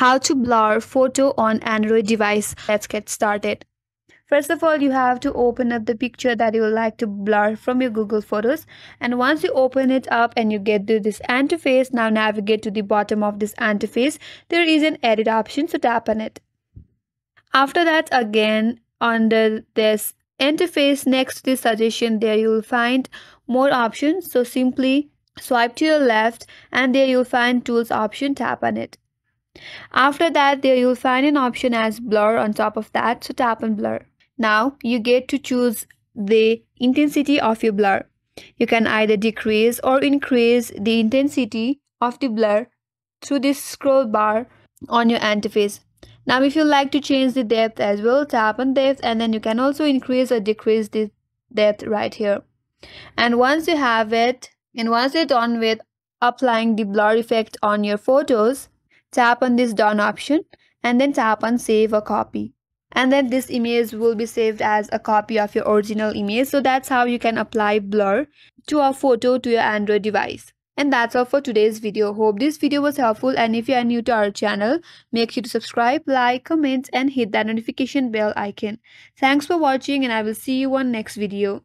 How to blur photo on Android device. Let's get started. First of all, you have to open up the picture that you would like to blur from your Google Photos. And once you open it up and you get to this interface, now navigate to the bottom of this interface. There is an edit option, so tap on it. After that, again, under this interface, next to the suggestion, there you will find more options. So simply swipe to your left and there you'll find tools option, tap on it. After that, there you'll find an option as blur on top of that, so tap on blur. Now you get to choose the intensity of your blur. You can either decrease or increase the intensity of the blur through this scroll bar on your interface. Now if you like to change the depth as well, tap on depth, and then you can also increase or decrease the depth right here. And once you have it, and once you're done with applying the blur effect on your photos, tap on this done option and then tap on save or copy. And then this image will be saved as a copy of your original image. So that's how you can apply blur to a photo to your Android device. And that's all for today's video. Hope this video was helpful, and if you are new to our channel, make sure to subscribe, like, comment and hit that notification bell icon. Thanks for watching, and I will see you on next video.